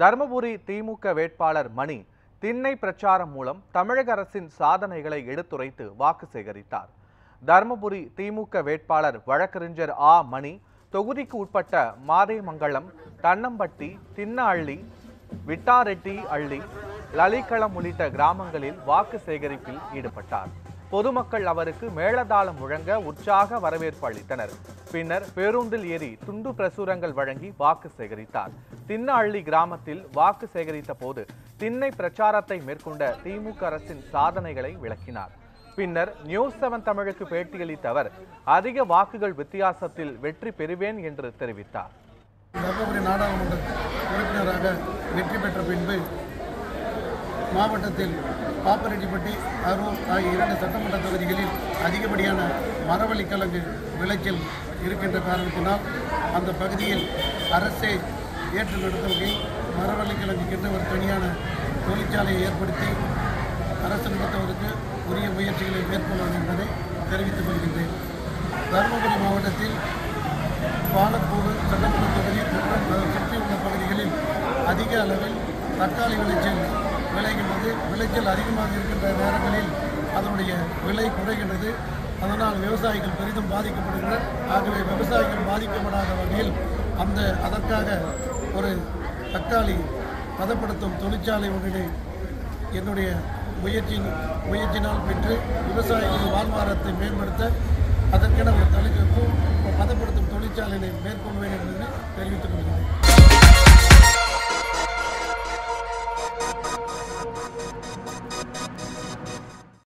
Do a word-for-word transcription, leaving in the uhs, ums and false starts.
தர்மபுரி திமுக வேட்பாளர் மணி திண்ணை பிரச்சாரம் மூலம் தமிழக அரசின் சாதனைகளை எடுத்துரைத்து வாக்கு சேகரித்தார். தர்மபுரி திமுக வேட்பாளர் வழக்கறிஞர் ஆ மணி தொகுதிக்கு உட்பட்ட மாதேமங்கலம், தன்னம்பட்டி, திண்ணஅள்ளி, விட்டாரெட்டி அள்ளி, லலிகளம் உள்ளிட்ட கிராமங்களில் வாக்கு சேகரிப்பில் ஈடுபட்டார். பொதுமக்கள் அவருக்கு மேளதாளம் முழங்க உற்சாக வரவேற்பு அளித்தனர். பின்னர் பேருந்தில் ஏறி துண்டு பிரசுரங்கள் வழங்கி வாக்கு சேகரித்தார். திண்ணஅள்ளி கிராமத்தில் வாக்கு சேகரித்த போது திண்ணை பிரச்சாரத்தை மேற்கொண்ட திமுக அரசின் சாதனைகளை விளக்கினார். பின்னர் நியூஸ் செவன் தமிழுக்கு பேட்டியளித்த அவர் அதிக வாக்குகள் வித்தியாசத்தில் வெற்றி பெறுவேன் என்று தெரிவித்தார். மாவட்டத்தில் பாப்பரெட்டிப்பட்டி, அரூர் ஆகிய இரண்டு சட்டமன்ற தொகுதிகளில் அதிகப்படியான மரவள்ளிக்கிழங்கு விளைச்சல் இருக்கின்ற காரணத்தினால் அந்த பகுதியில் அரசே ஏற்று நடத்துவதில் மரவள்ளிக்கிழங்குக்கென்று ஒரு தனியான தொழிற்சாலையை ஏற்படுத்தி அரசு நடத்துவதற்கு உரிய முயற்சிகளை மேற்கொள்வது என்பதை தெரிவித்துக் கொள்கின்றேன். தருமபுரி மாவட்டத்தில் பாலக்கூறு சட்டமன்ற தொகுதி மற்றும் சுற்றியுள்ள பகுதிகளில் அதிக அளவில் தக்காளி விளைச்சல் விளைகின்றது. விளைச்சல் அதிகமாக இருக்கின்ற நேரங்களில் அதனுடைய விலை குறைகின்றது. அதனால் விவசாயிகள் பெரிதும் பாதிக்கப்படுகின்றனர். ஆகவே விவசாயிகள் பாதிக்கப்படாத வகையில் அந்த அதற்காக ஒரு தக்காளி பதப்படுத்தும் தொழிற்சாலை ஒன்றினை என்னுடைய முயற்சி முயற்சினால் பெற்று விவசாயிகளின் வாழ்வாரத்தை மேம்படுத்த அதற்கென ஒரு தொழிற்சு பதப்படுத்தும் தொழிற்சாலையை மேற்கொள்வேன் என்று தெரிவித்துக் கொள்கிறேன்.